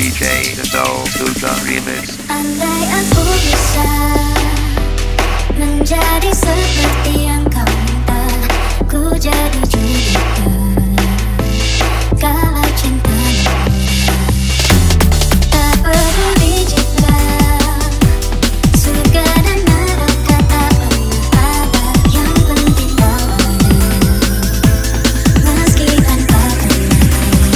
DJ Dedo to the remix. Andai aku bisa menjadi seperti yang kau minta, ku jadi judika kalau cinta. Tak peduli jika surga dan neraka tak pernah ada, yang penting kau ada meski tanpa kenyataan.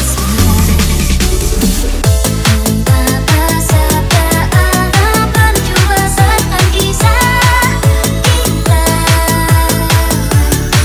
Tanpa persediaan harapan juasakan kisah kita bersama. Cintaku bertepuk harap yang tak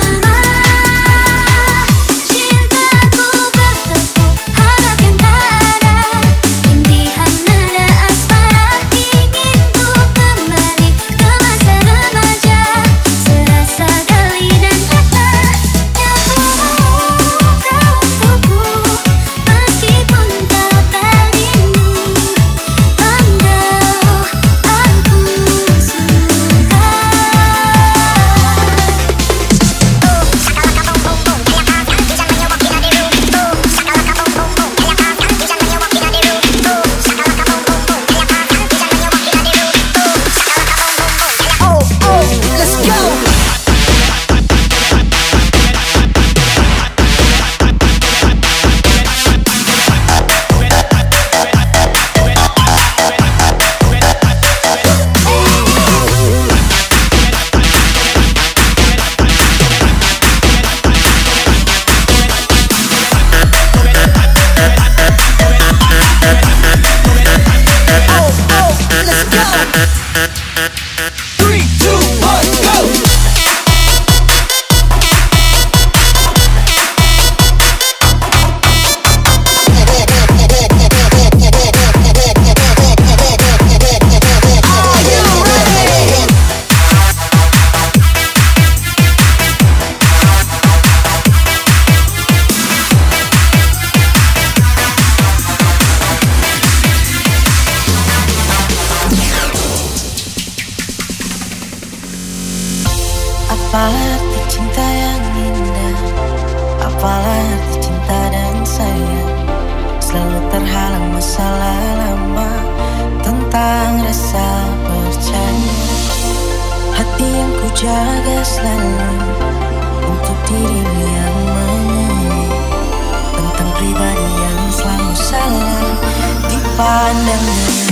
ada, impian nada asmara ingin ku kembali ke masa remaja, serasa gali dan kata yang terbuka untukku meskipun kau tadimu. Engkau aku suka. Let's go. Let's go. 3, 2, 1, go. Are you ready? Apa arti cinta yang indah? Apalah arti cinta dan sayang? Selalu terhalang masalah lama tentang rasa percaya. Hati yang ku jaga selalu untuk dirimu yang menyanyi tentang pribadi yang selalu salah dipandangnya.